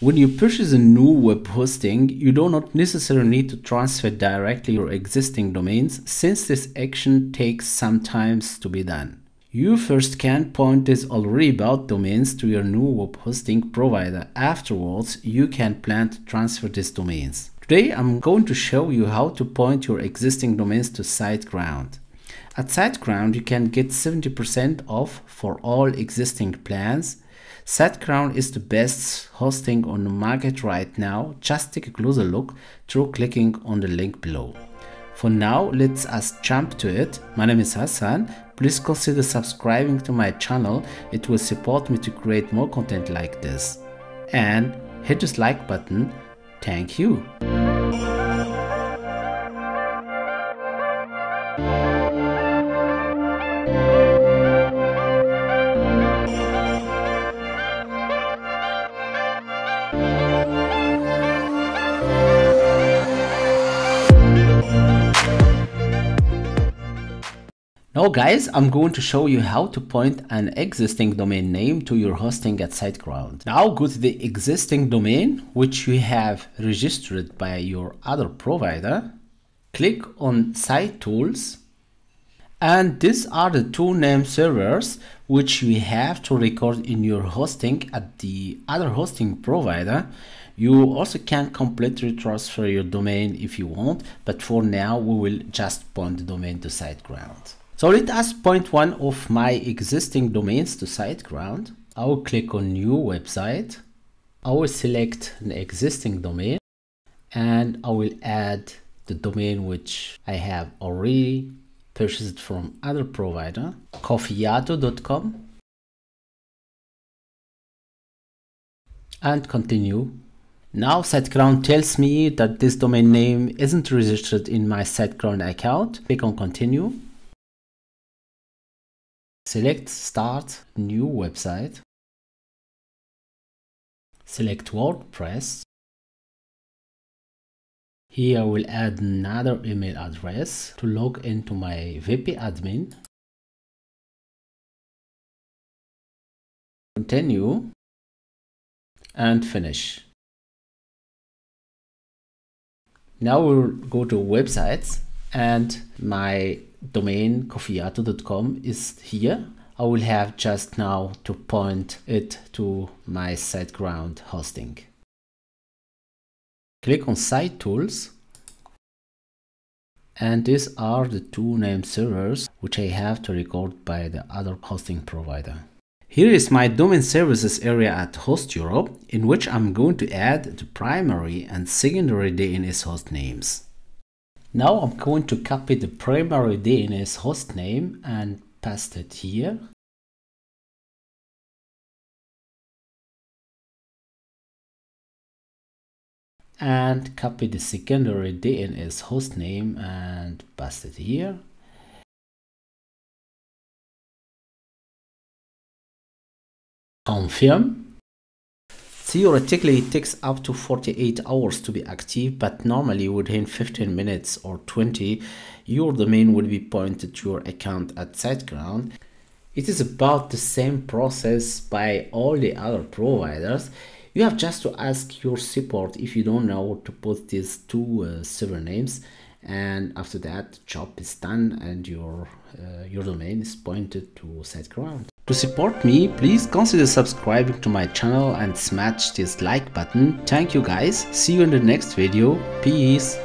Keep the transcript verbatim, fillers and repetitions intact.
When you purchase a new web hosting, you do not necessarily need to transfer directly your existing domains, since this action takes some time to be done. You first can point these already bought domains to your new web hosting provider. Afterwards, you can plan to transfer these domains. Today, I'm going to show you how to point your existing domains to SiteGround. At SiteGround, you can get seventy percent off for all existing plans. SiteGround is the best hosting on the market right now. Just take a closer look through clicking on the link below. For now, let's us jump to it. My name is Hassan. Please consider subscribing to my channel. It will support me to create more content like this. And hit this like button. Thank you. Now guys, I'm going to show you how to point an existing domain name to your hosting at SiteGround. Now go to the existing domain which you have registered by your other provider. Click on Site Tools. And these are the two name servers which you have to record in your hosting at the other hosting provider. You also can completely transfer your domain if you want, but for now we will just point the domain to SiteGround. So let us point one of my existing domains to SiteGround. I will click on New Website. I will select an existing domain and I will add the domain which I have already purchased from other provider, kofiato dot com, and continue. Now SiteGround tells me that this domain name isn't registered in my SiteGround account. Click on Continue. Select Start New Website. Select WordPress. Here I will add another email address to log into my V P admin. Continue and finish. Now we'll go to Websites and my domain kofiato dot com is here. I will have just now to point it to my SiteGround hosting. Click on Site Tools, and these are the two name servers which I have to record by the other hosting provider. Here is my domain services area at Host Europe, in which I'm going to add the primary and secondary D N S host names. Now I'm going to copy the primary D N S host name and paste it here. And copy the secondary D N S host name and paste it here. Confirm. Theoretically, it takes up to forty-eight hours to be active, but normally within fifteen minutes or twenty, your domain will be pointed to your account at SiteGround. It is about the same process by all the other providers. You have just to ask your support if you don't know where to put these two uh, server names, and after that, job is done and your uh, your domain is pointed to SiteGround. To support me, please consider subscribing to my channel and smash this like button. Thank you guys. See you in the next video. Peace.